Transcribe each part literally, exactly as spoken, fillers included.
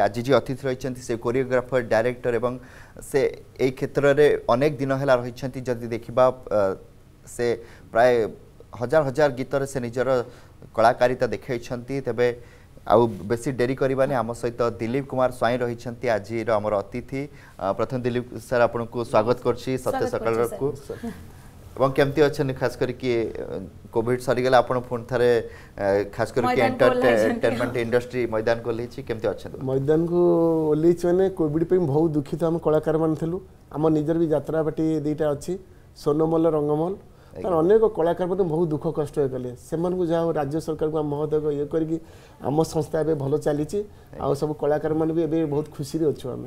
आज जी अतिथि रही से कोरियोग्राफर डायरेक्टर एवं से एक क्षेत्र में अनेक दिन है रही जदि देखा से प्राय हजार हजार गीतर से निजर कलाकारिता देखे तेबे आउ बेसी डेरी करवाने आम सहित दिलीप कुमार स्वाईं रही आज आमर अतिथि। प्रथम दिलीप सर आपको स्वागत करछि सत्य सकाळ को एवं केमती अच्छा खास करके कोविड सरीगला आप पुण थे खास करके एंटरटेनमेंट इंडस्ट्री मैदान को ओल्लैछि केमती अच्छा मैदान को ओल्लैछि माने कोविड पे बहुत दुखित आम कलाकार माने आम निजर भी यात्रा पार्टी दुईटा अच्छी सोनमल रंगमल कारण अनेक कलाकार बहुत दुख कष्ट कले से जहाँ राज्य सरकार को आम महोदय ये करी आम संस्था ए भल चली सब कलाकार मान भी ए बहुत खुशी अच्छे आम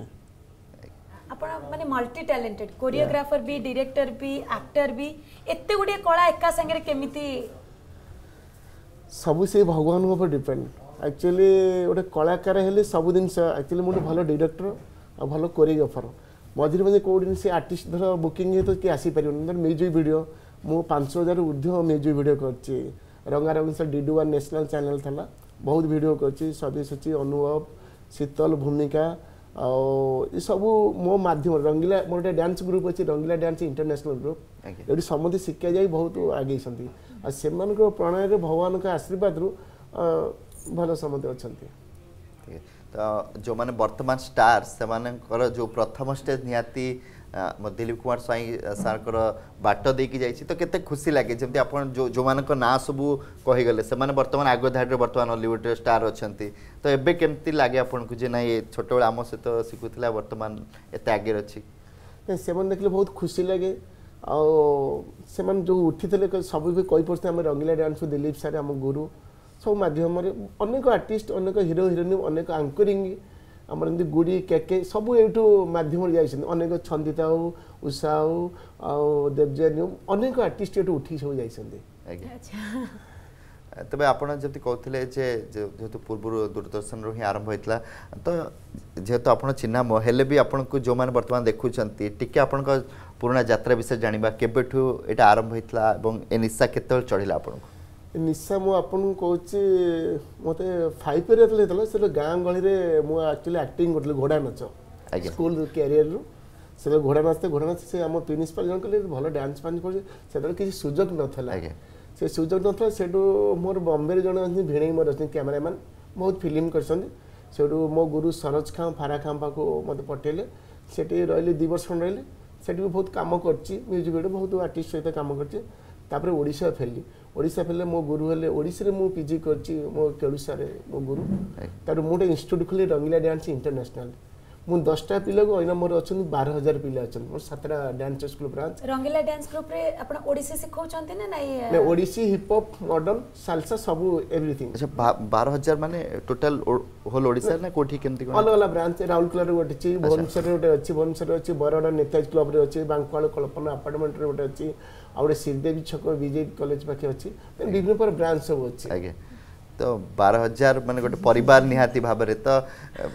माने मल्टी टैलेंटेड कोरियोग्राफर भी डायरेक्टर भी एक्टर भी एते गुडी कला एका संगे केमिति सब से भगवान ऊपर डिपेंड एक्चुअली ओटे कलाकार हेले सब दिन एक्चुअली मोटे भलो डायरेक्टर और भलो कोरियोग्राफर मझे मजे को दिन से आर्टिस्ट धर बुकिंग तो कि आसी पारियो न म्यूजिक वीडियो मु पाँच हज़ार ऊर्ध्व म्यूजिक वीडियो करछि रंगारंग सर डीडुआ नेशनल चैनल थाला बहुत वीडियो करछि सदस्यछि अनुभव शीतल भूमिका और ये सब मो माध्यम रंगीला मोटे डांस ग्रुप अच्छे रंगीला डांस इंटरनेशनल ग्रुप ये समझे शिक्षा जाए बहुत आगे और से प्रणाय भगवान का आशीर्वाद रु भल समझे अच्छा तो जो माने वर्तमान स्टार से मानकर जो प्रथम स्टेज निहाती दिलीप कुमार स्वाईं सारकर बाट देकी जाइए तो केते खुशी लगे जमी आप जो जो मान ना सबू कही गले से माने वर्तमान आग धाड़ी वर्तमान हॉलीवुड स्टार अच्छा तो एबे केमती लगे आपन को जे ना ये छोट बे आम सहित शिखुला वर्तमान एत आगे अच्छी से देखे बहुत खुशी लगे आने जो उठी थे सब भी कहीपे आम रंगीला डांस दिलीप सार आम गुरु सब मध्यम अनेक आर्टिस्ट अनेक हिरो हिरोइन अनेक आंकरिंग आमर एम गुड़ी केके सब यू मध्यम जाइए अनेक छंदिता हो उषा हो देवजयन हो अनेक आर्टिस्ट ये उठी सब जाइए तेज आप कहते जेहेतु पूर्व दूरदर्शन हिं आरंभ होता तो जेहेतु आप चिन्ह हेल्ले भी आपको जो मैंने बर्तमान देखुं टी आप पुराणा यात्रा विषय जाना केबेठू यहाँ आरंभ होता ए निशा केत चढ़ला आपको निशा मु आपन कोचे मत फाइव इयर से गाँव गहली में मुझे एक्चुअली एक्टिंग कर घोड़ा नाच स्कूल क्यारि से घोड़ा नाचते घोड़ा नाच से आम प्रिन्सिपाल जन कह भल डांस फांस कर किसी सुजोग नाला से सुजोग नाला से मोर बम्बे जन अच्छे भिणे मोर अच्छे कैमेरामैन बहुत फिल्म करो मो गुरु सरोज खाँ फारा खाँ पाक मत पठेले से रही दु वर्ष खंड रही भी बहुत कम कर म्यूजिक वीडियो बहुत आर्टिस्ट सहित कम कर तापर ओडिशा फैलली ओडिशा फैलले मो गुरु हेले ओडिशा रे मो पीजी करछि मो केलुसा रे मो गुरु तार मोटे इंस्टीट्यूट खोली रंगीला डांस इंटरनेशनल मु दसटा पिला को अइना मोर अछन बारह हज़ार पिला अछन मोर सातटा डांस स्कूल ब्रांच रंगीला डांस ग्रुप रे आपण ओडिसी सिखौ छनते ना नाइ ने Odissi hip hop modern salsa सब एवरीथिंग अच्छा बारह हज़ार माने टोटल होल ओडिसा ना कोठी केमती कोन अलग अलग ब्रांच राउरकेला रे गोटे छि भुवनेश्वर रे गोटे छि भुवनेश्वर रे छि बरडा नेताजी क्लब रे छि बांकुवाल कल्पना अपार्टमेंट रे गोटे छि आउटे श्रीदेवी छक विजय कॉलेज पाखे अच्छी विभिन्न प्रकार ब्रांच सब अच्छे आज तो बारह हजार मानते गोटे परिवार निहाती भाव में तो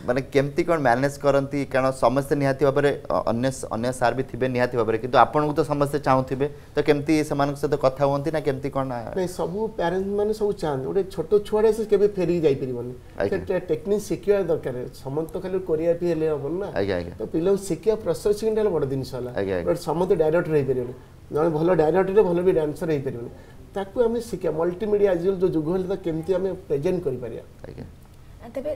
माने केमती कौन मैनेज करती कारण समस्ते निहाती भाव में अन्य सार भी थे निहाती भाव में किंतु आपन को तो समस्ते चाहूबे तो केमती से सहित कथ हमें ना केमती कौन नहीं सब पेरेन्ट्स मैंने सब चाहते गोटे छोट छुआड़े से केबे फेरी जाई परिबनी टेक्निक शिखिया दरकार समस्त खाली कोरियोग्राफी हेले हम ना तो पिला शिखिया प्रोसेस किंटा बड़ जिनिस होला समस्त डायरेक्टर होई परिबनी जन भल डायरेक्टर भल भी डांसर हो पारे ताकू आम शिक्षा मल्टीमीडिया आज जो जुग है केमती आम प्रेजेंट कर तेरे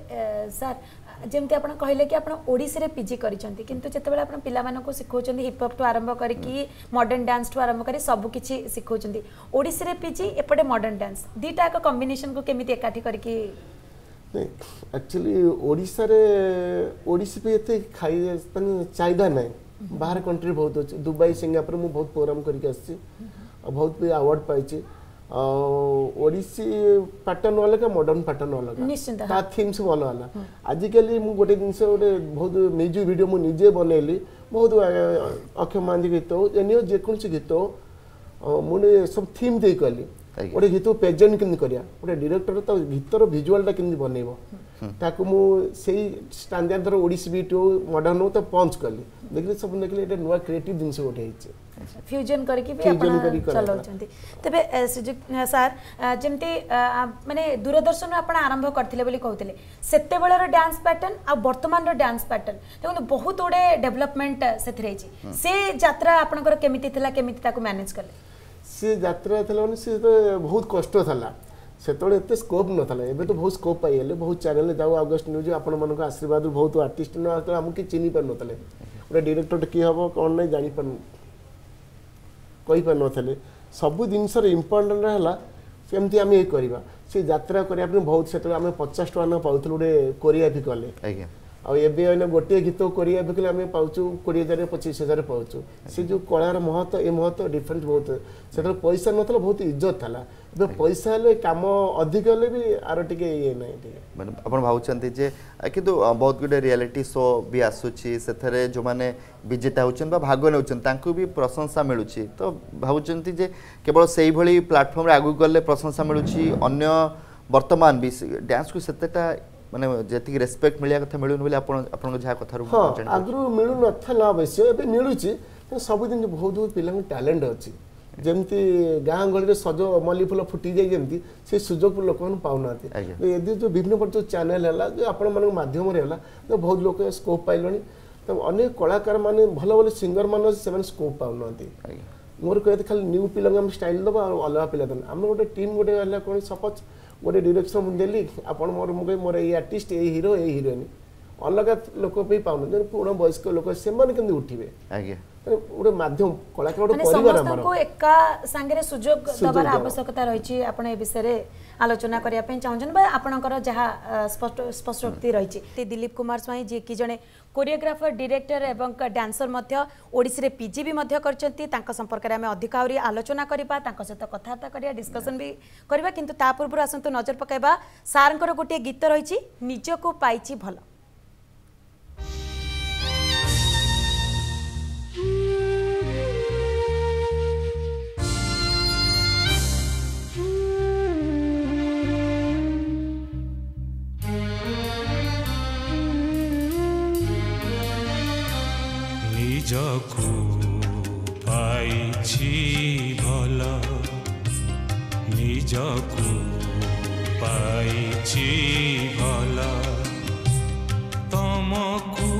सार जमी आप कहले कि आपसे पीजी करते पे शिखौं हिपहप टू आरंभ करके मॉडर्न डांस टू आरंभ कर सबकि शिखौंसे पीजी एपटे मॉडर्न डांस दीटा एक कम्बिनेशन को केमी एकाठी करके एक्चुअली ओडिशा रे ओडिसी पे ये खाई चाहिदा ना बाहर कंट्री बहुत अच्छे दुबई सिंगापुर मुझे बहुत प्रोग्राम करके आसी बहुत भी अवार्ड पाई ओडिसी पैटर्न अलग मॉडर्न पैटर्न अलग थीम्स भल है आजिकल मुझे गोटे जिनस गोटे बहुत म्यूजिक वीडियो मुझे निजे बनैली बहुत अक्षय महांती गीत हो एनियो जेकोसी गीत हो मुझे सब थीम दे कली गोटे गीत प्रेजेंट केमती करिया गोटे डायरेक्टर तो गीतर भिजुआलटा केमती बनैबो ताकू मु सेही स्टैंडर्ड धर ओडिसी बीट हो मॉडर्न हो तो पंच कली देखिए सब देखिए नुआ क्रिएटिव जिनस गोटे फ्यूजन करके भी चलाउ तेब सार जमती माने दूरदर्शन आप आरंभ करते कहते सेत डांस पैटर्न आ वर्तमान डांस पैटर्न देखो बहुत गुड़े डेवलपमेंट से यात्रा आपनकर केमिति थिला केमिति ताको मैनेज करले से यात्रा थिला माने से बहुत कष्ट थाला सेतोले एते स्कोप न थाला एबे तो बहुत स्कोप पाइले बहुत चैनल जाऊ अगस्त न्यूज आपण मन को आशीर्वाद बहुत आर्टिस्ट न तो हम के चिनी पर न थाले ओरे डायरेक्टर की हबो कोन नै जानि पर कोई पर न थाले सब जिनस इंपोर्टेंट रहला सेमती हम ये करबा से यात्रा करिया अपन बहुत सेतोले हम पचास टका न पाउथलु ओडे कोरियोग्राफी करले आज्ञा आ एबे ओने गोटे गीत कोरियोग्राफी करले हम पाउचू बीस हज़ार पच्चीस हज़ार पाउचू से जो कलार महत्व ए महत्व डिफरेंट बहुत सेतोले पैसा न थाला बहुत इज्जत थाला तो पैसा ले काम अधिक ले भी आरो टिके ये नै माने अपन भाउचंती जे किंतु बहुत गुडे रियलिटी शो भी आसुची सेथरे जो माने विजेता होचन बा भाग नउचन तांकू भी प्रशंसा मिलुची तो भाउचंती जे केवल सेही भली प्लेटफार्म रे आगु गले प्रशंसा मिलुची अन्य वर्तमान भी डांस को सेतेटा माने जेति रेस्पेक्ट मिलिया कथा मिलुन बोले अपन अपन जा कथारु आगु मिलु न थला अवश्य एबे मिलुची सब दिन बहुत बहुत पिलंग टैलेंट अछि जमती गाँ गली सज मल्ली फूल फुटी जाए जमी से सुजोग लोक मैंने पाऊना यदि जो विभिन्न प्रकार चैनल है आपध्यम तो बहुत लोग स्कोप पाइल तो अनेक कलाकार मैंने भल भल सिंगर मान से स्कोप पाऊना मोर कहते खाली न्यू पिला स्टाइल दबा अलग पिला दबा आम गोटे टीम गोटे कौन सपोज गोटे डायरेक्शन मुझे देली आप मोर मुझे मोर ये आर्टिस्ट ये हीरो ये हिरोइन अलग लोक भी पाऊना जो पुराना वयस्क लोक से उठे आज्ञा ओडे माध्यम कलाकार ओडे परिवार हमर को एका संगे सुजोग दबार आवश्यकता रहिछि आपण ए विषय रे आलोचना करिया पई चाहौछन बा आपनकर जहा स्पष्ट स्पष्टोक्ति रहिछि दिलीप कुमार स्वाई जे कि जने कोरियोग्राफर डायरेक्टर एवं डांसर मध्य ओडिसी रे पीजी भी मध्य करचंती तांका संपर्क रे हमें अधिक आउरी आलोचना करिबा तांका सहित कथाता करिया डिस्कशन भी करिबा किंतु ता पूर्व आसंतु नजर पकाइबा सारनकर गोटे गीत रहिछि निजो को पाइछि भलो निजकु पाइछि भला निजकु पाइछि भला तमकु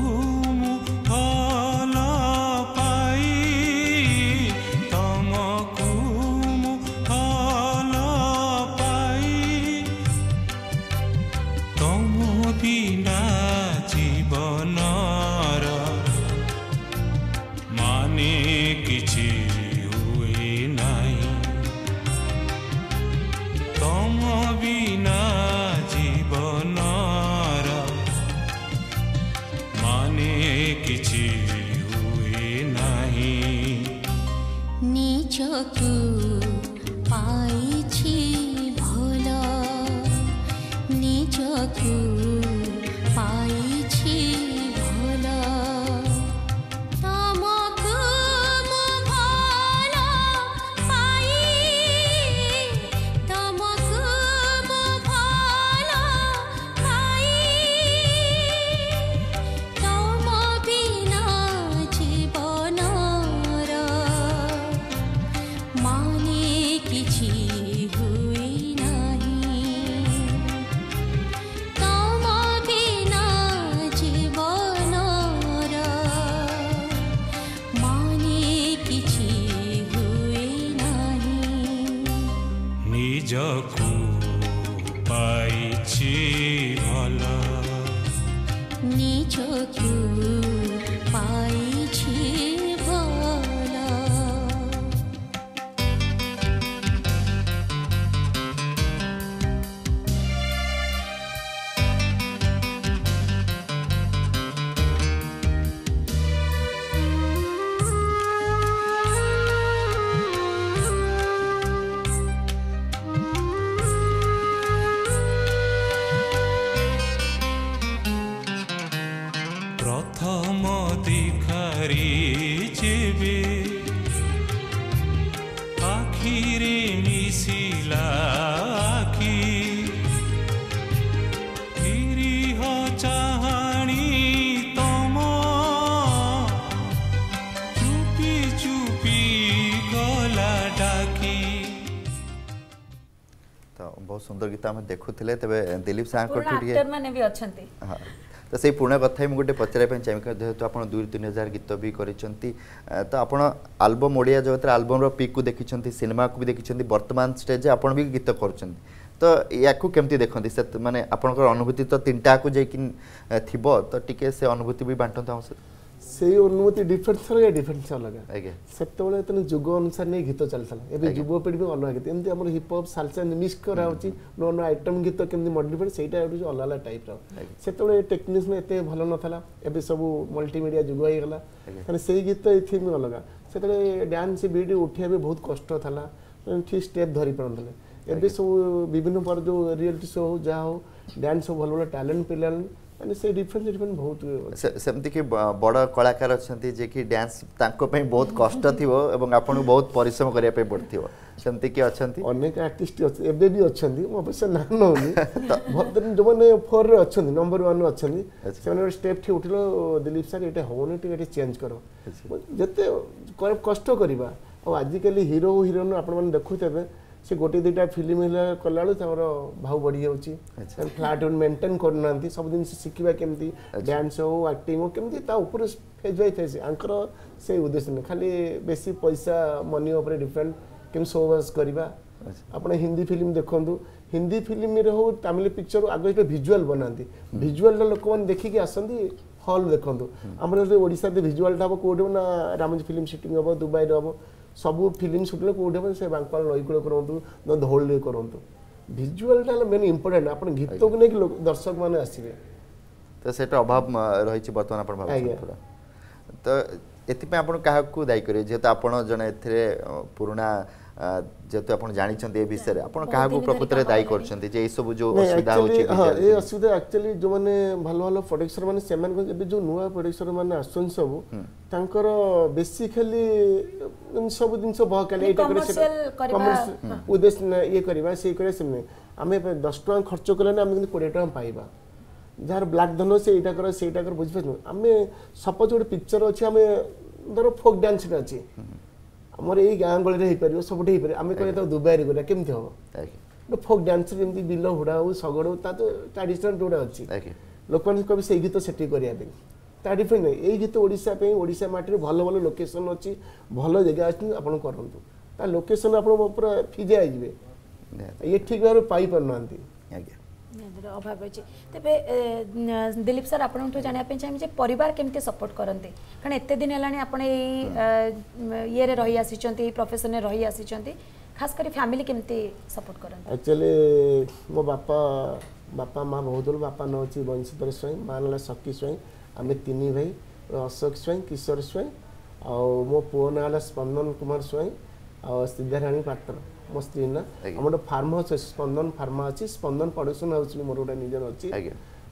चुपी बहुत सुंदर गीत आम देखुले तेज दिलीप साहर मैंने भी अच्छा हाँ तो से पुराणा कथा गोटे पचारे चाहिए जेहतु आप दुई तीन हजार गीत भी कर तो आप आलबम ओडिया जगत आलबम पिक को देखते सिनेमा को भी देखते वर्तमान स्टेज आप भी गीत कर तो या कमी देखते से मानने आपंकर अनुभूति तो तीन टाक थी तो टी से अनुभूति भी बांटत आम से अनुभूति डिफरेन्स अलग डिफरेन्स अलग आगे से जुग अनुसार नहीं गीत चलता है युवपीढ़ी भी अलग गीत एमती आम हिपहप सालसा मिक्स करा नुआ नुआ आइटम गीत के मडिफाइड से अलग अलग टाइप से टेक्निक्स एत भल नाला एवं सब मल्टीमीडिया जुग होगा मैंने से गीत ये अलग से डांस बीट उठा भी बहुत कष्ट था ठीक स्टेप धरी पारे एवं सब विभिन्न पर जो रियलिटी शो हो जहाँ हो डांस हो भल भल टैलेंट पिलान मैंने से डिफरेंट डिफरेंट बहुत सेमती कि बड़ कलाकार अच्छा जे कि डांस बहुत कष्ट थी और आपको बहुत परिश्रम करने पड़ती सेमती कि अच्छा अनेक आर्टिस्ट एबे भी अच्छा अवश्य ना नौनी जो मैंने फोर रे अच्छा नंबर वन अच्छा से स्टेप ठीक उठिल दिलीप सर ये होनी टे चेंज कर जिते कष्ट करवा आजिकल हिरो हिरोइन आप देखुथे से गोटे दुटा फिल्म कला भाव बढ़ी जाऊँगी फ्लाट मेन्टेन करना सब जिन शिखा केमती डांस हो एक्टिंग हो केमती फेज बाय फेज आंकर से उद्देश्य नहीं खाली बेसी पैसा मनी उपर डिपेंड केम शोबाज करवा आपने हिंदी फिल्म देखूँ हिंदी फिल्म हो तमिल पिक्चर आगे जो भिजुआल बनाती भिजुआल लोक मैंने देखिकी आसती हल देखूँ आम ओडिशा भिजुआल हम कौटे ना रामोजी फिल्म सुटिंग हम दुबई हम सबू फिल्म सुटिंग कौटे हम से बांकवाल नईकूल करूँ धौल करूँ भिजुआलटा मेन इम्पोर्टाट आप गीत को लेकिन दर्शक मैंने आसवे तो से अभाव रही बर्तमान आप तो ये आपको दायी करेंगे जेहतु आप जन ए पुराणा जेहतु आप जानते विषय आप प्रकृत में दायी कर सब जो असुविधा ये असुविधा एक्चुअली जो मैंने भल भल प्रोडक्सर मैंने जो नुआ प्रोडक्सर मैंने आसुबर बेसिकली सब जिन बहकाली उद्देश्य ये करवा से आम दस टाँग खर्च कले कोड़े टाँग पाइबा जार ब्लैक धन से यहाँ कर से बुझे आम सपोज गोटे पिक्चर अच्छे आम धर फोक डांस अच्छे आमर ये गाँव गहल सब आम कह दुबई गला केमती हम गोटे फोक डांस जमी बिल हुड़ा हो सगड़ हो तो ट्राडिशनल जोड़ा अच्छी लोक मैंने कह से गीत से ता डिफरेन्ट नहीं ये गीत ओडिशा पे ओडिशा माटी भल भल लोकेशन अच्छी भल जगह अच्छी आप कर लोकेशन आप पूरा फिजा हो ये ठीक भाव में पाई पारना अभाव अच्छे तेज दिलीप सर आप जानापी चाहिए परिवार केमती सपोर्ट करते कारण एत दिन है ये रही आसी प्रोफेसन रही आसी खास कर फैमिली केमती सपोर्ट करते एक्चुअली मो बापा बापा माँ बहुत भल बापा ना हूँ बंशीधर स्वाई माँ ना शक्की स्वाई आम तीन भाई अशोक स्वाई किशोर स्वाई आ मो पुओ ना स्पंदन कुमार स्वाई आ सिद्धाराणी पात्र मो स्त्री ना आम गोटे फार्म हाउस अच्छे स्पंदन फार्मा अच्छी स्पंदन प्रोडक्शन हाउस मोर गोटे निजर अच्छी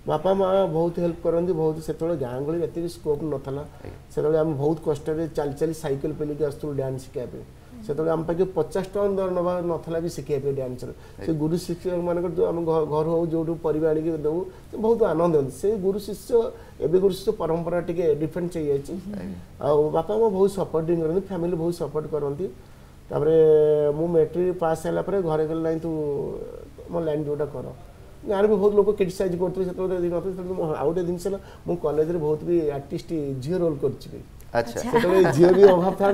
बापा माँ बहुत हेल्प करती बहुत से गाँव गहली ये स्कोप नाला से बहुत कष्ट चल चल सैकेल पेलिकी आसू डांस शिखापी से आम पाखे पचास टाँग दर ना नाला भी शिखापी डांस से गुरु शिक्षक मान घर हो जो पर दू बहुत आनंद होती से गुरु शिष्य एवं गुरु शिष्य परंपरा टे डिफरेन्स हो जाए बापा माँ बहुत सपोर्टिंग करती फैमिली बहुत सपोर्ट करती मु मैट्रिक पास है घरे गल ना तू मो लाइन जोटा कर गाँव भी बहुत लोग क्रिटिसाइज कर आउ गए जिनस मु कलेज बहुत भी आर्टिस्ट झील रोल करी अच्छा झील भी अभाव था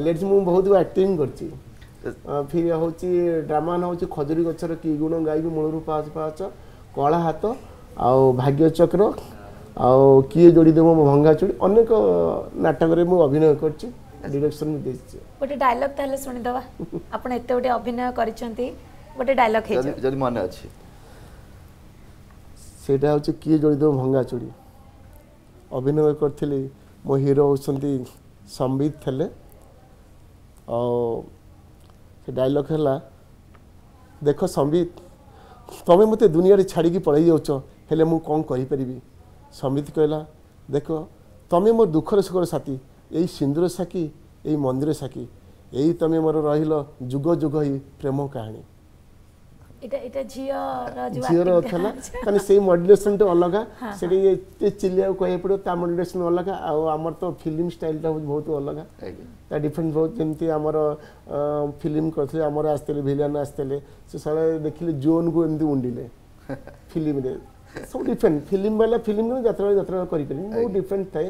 लेट्स मु बहुत भी एक्टिंग कर फिर हूँ ड्रामा ना हूँ खजुरी गचर कि गुण गायबी मूलर पाँच पाँच कला हाथ आउ भाग्य चक्र आउ किए जोड़ी देव मो भंगा चोड़ी अनेक नाटक में अभिनय कर डायरेक्शन दे गोटे डायलॉग ताले सुनि दवा आपण एते गोटे अभिनय करिसंती गोटे डायलॉग हे जदी मन अछि सेटा होछि किए जोड़ी दो भंगा चोड़ी अभिनय करथिले मो हीरो होसंती संबित थले आ से डायलॉग हला देखो संबित तमे मते दुनिया रे छाड़ी की पळई जाउछो हेले मु कोन करि परिबी संबित कहला देखो तमे मोर दुखर सुखर साथी यही सिंदूर साखी यही मंदिर साखी यही तुम मोर रही जुग जुग ही प्रेम कहानी इटा इटा झिया झिया रो था ना कने सेम मॉड्यूलेशन तो अलग है सेटी ये चिल्लिया को ये पड़ो ता मॉड्यूलेशन अलग है और आमर तो फिल्म स्टाइल टा बहुत अलग है ता डिफरेंट बहुत जमती आमर फिल्म करते ले आमर आस्ते ले भिलियन आस्ते ले तो सारे देखिले जोन को इम्दी उंडीले फिल्म रे सब डिफरेंट फिल्म वाला फिल्म में जत्रा जत्रा करी करी बहुत डिफरेंट था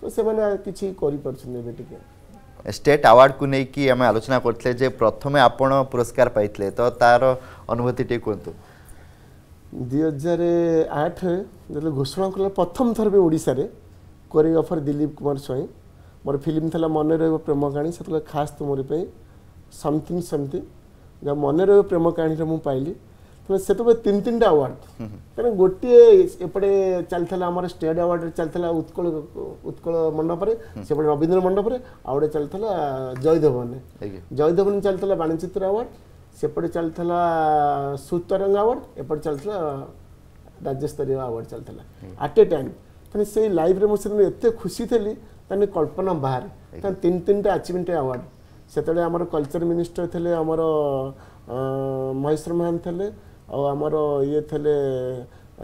तो से मैंने किसी करी परछने बेटिके स्टेट अवार्ड को लेकिन आम आलोचना करते प्रथम आपण पुरस्कार पाइले तो तार अनुभूति टे कहतु दुई हजार आठ जो घोषणा कला प्रथम थर भी ओडिशा रे कोरियोग्राफर दिलीप कुमार स्वाईं मोर फिल्म था मन रहिबो प्रेम कहानी से खास तो मोरपे समथिंग समथिंग जब मन रहिबो प्रेम कहानी मुझे पाइली से तो तीन तीन टा अवार्ड क्या गोटे एपटे चलता आम स्टेट अवार्ड चलता उत्कल उत्कल मंडप से रवींद्र मंडप आउटे चलता जयदेवन जयदेवन चलता बाणचित्र अवार्ड सेपटे चलता सुतरंग अवार्ड एपटे चलता राज्य स्तरीय अवार्ड चलता आट ए टाइम तेनाली से लाइफ में एत खुशी थी तेनाली कल्पना बाहर तेन तीन तीन टा अचिवमेंट अवार्ड से आम कल्चर मिनिस्टर थे आमर महेश्वर महान थे और आमर ये थे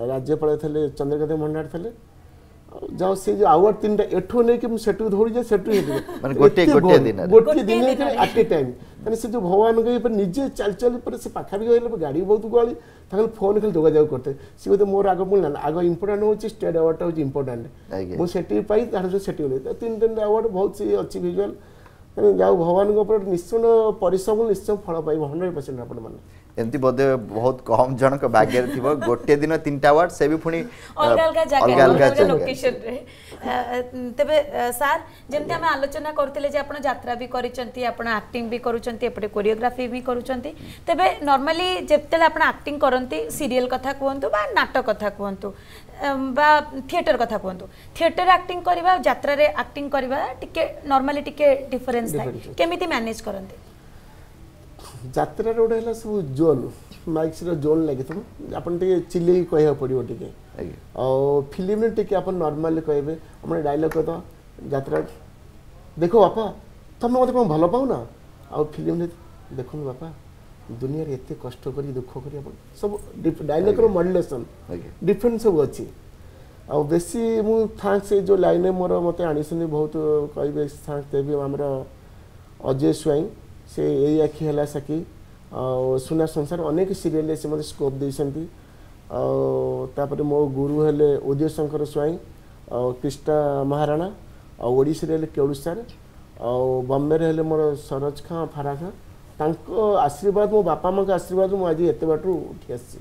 राज्यपाल थे चंद्रकांत भंडार थे जाओ से जो आवर तीन एठू नहीं कि सेठू धोड़ी जाए सेठू माने गोटे गोटे दिन गोटे दिन एट ए टाइम माने से जो भगवान के पर निजे चल चल पर से पाखा भी गले गाड़ी बहुत गली तखन फोन खाली जोगा जाऊ करते से तो मोर आगो बोलना आगो इंपोर्टेंट होची स्टेट अवार्ड होची इंपोर्टेंट मो सेठी पाई तार जो सेठी होले तीन दिन अवार्ड बहुत सी अच्छी विजुअल माने जाओ भगवान के पर निश्चय परिश्रम निश्चय फल पाई सौ परसेंट अपन माने एमती बोधे बहुत कम जन का भाग्य थी गोटे दिन तीन टा वार्ड से भी पुणी अलग अलग लोकेशन रे तबे सर जेमते हम आलोचना करथिले जे आपण यात्रा भी करिसंती आपण एक्टिंग भी करूचंती एपटे कोरियोग्राफी भी करूचंती तबे नॉर्मली जेतेले आपण एक्टिंग करंती सीरियल कथा कोहंतु बा नाटक कथा कोहंतु बा थिएटर कथा कोहंतु थिएटर एक्टिंग करबा यात्रा रे एक्टिंग करबा टिके नॉर्मली टिके डिफरेंस थाय केमिति मैनेज करंती जात्रा रोड है सब जोन माइक्स जोन लगे आपन टे चिल्ले कह पड़ो टे और फिल्म टे आप नॉर्मल कहे आम डायलॉग कहता जात्रा देखो बापा तुम मत भल पाऊना आ फिल्म देखो बापा दुनिया रे एते कष्ट करी दुख करी सब डायलॉग मॉड्यूलेशन डिफरेंट सब अच्छी आ बेसी मु थैंक्स जो लाइन मोर मत आनी बहुत कहे थैंक्स देवी आमर अजय स्वाईं से यही आखि है साकी और सुना संसार अनेक सीरियल से मतलब स्कोप देती और मो गुरु हेले उदय शंकर स्वाईं और कृष्णा महाराणा और ओडिशे केड़ू सार और बम्बे हेले मोर सरोज खाँ फारा खाँ तांको आशीर्वाद मो बापा माँ आशीर्वाद मुझे आज एत बाटर उठी आसी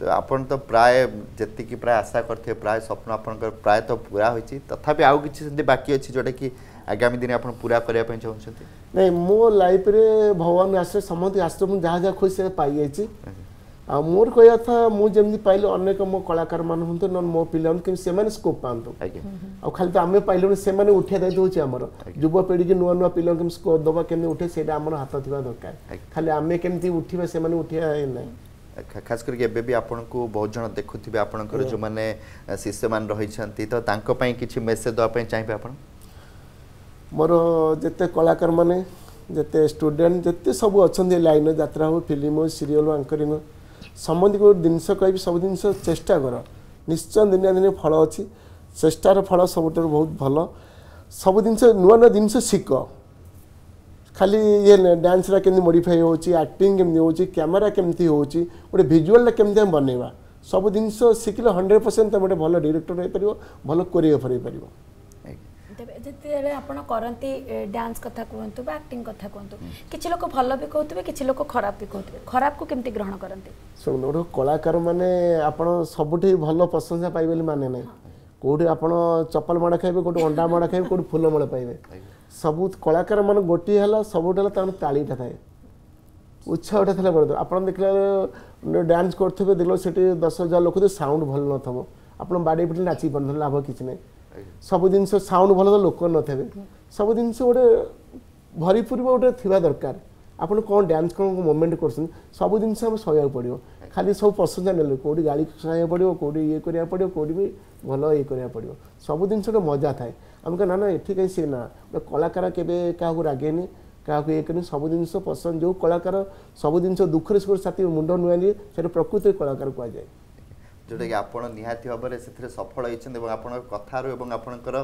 तो आपन तो प्राय जी प्राय आशा करते प्राय स्वप्न आपंकर प्राय तो पूरा होती तथापि आउ कि बाकी अच्छी जोटा कि आगामी दिन आप पूरा करने चाहते नहीं मो लाइफ रे भगवान आश्रय समस्त आश्रय जहाँ जहाँ खुश से पाई आ मोर कह था मुझे पाइली अनेक मो कलाकार मान हूँ न मो पिला से स्कोप पातु आ खाली तो आम पाइल से उठा दायित्व होमर युवपीढ़ी की नुआ नुआ पिला स्कोप दवा केमी उठे से हाथ थी दरकार खाली आम केमती उठा से उठा ना खास करके एबे भी आपन को बहुत जन देखुथिबे आपनकर जो माने शिष्य मान रहिसंती तो तांको पई किछि मेसेज दवा पई चाहिबे आपन मोर जते कलाकार माने जते स्टूडेंट जते सब अछन लाइन यात्रा हो फिल्म हो सीरियल हो एंकरिंग संबंधी को दिनस कहि सब दिनस चेष्टा कर निश्चय दिन दिन फल अछि चेष्टार फल सबटा बहुत भलो सब दिनस नुवा नुवा दिनस सिक खाली ये डांस रा केमती मॉडिफाई होची एक्टिंग केमती होची कैमरा केमती होची गोटे भिजुआल केमती हम बनइबा सब जिनस सिखिले हंड्रेड परसेंट गोटे भल डायरेक्टर हो पारिबो भल कोरियोग्राफर हो पारिबो जेते आपण करंती डांस कथा कहंतु बा एक्टिंग कथा कहंतु किछि लोक भल भी कहतबे किछि लोक खराब भी कहतबे खराब को केमती ग्रहण करंती सुन ओडो कलाकार माने आपण सबठे भल प्रशंसा पाइबेले माने नै कोठे आपण चप्पल माडा खाइबे कोठे अंडा माडा खाइबे कोठे फूल माडा पाइबे सबू कलाकार मान गोटे है सबूटा तालीटा थाए उत्साह उठा था बड़े आप देखा डांस करेंगे देख सी दस हजार लोक थे साउंड भल न थो आप बाड़े पिटे नाची पारे लाभ किसी ना सब जिन साउंड भल लोक नथे सब जिन गोटे भरीपूर गोटे थी दरकार आप कौन डांस कौन मुवमेंट कर सब जिन सह पड़ो खाली सब प्रशंसा ने कौटी गाड़ी सह पड़ो कौटी ये कराया पड़ो कौटी भी भल ये कराया पड़ो सब जिन मजा थाए आम कह ना ये कहीं सी ना कलाकार केगे क्या रागेनि क्या ये कर सब जिन पसंद जो कलाकार सब जिन दुखर साथी मुंड नुआई से प्रकृति कलाकार कहुए जोटा कि आप निहाती भाव से सफल होती कथार और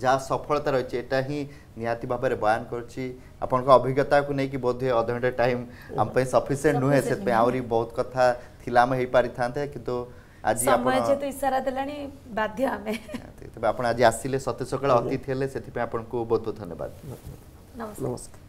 जहाँ सफलता रही है यहाँ ही निहाती भाव में बयान कर अभिज्ञता को लेकिन बोधे अधघंटे टाइम आमपाई सफिसीयंट नुहे से आहरी बहुत कथा थिला आम हो पारि था कि आज इशारा देलानी बाध्य आमे तेज आज आसिले सतेज सकाळ अतिथि हेले से बहुत बहुत धन्यवाद नमस्कार।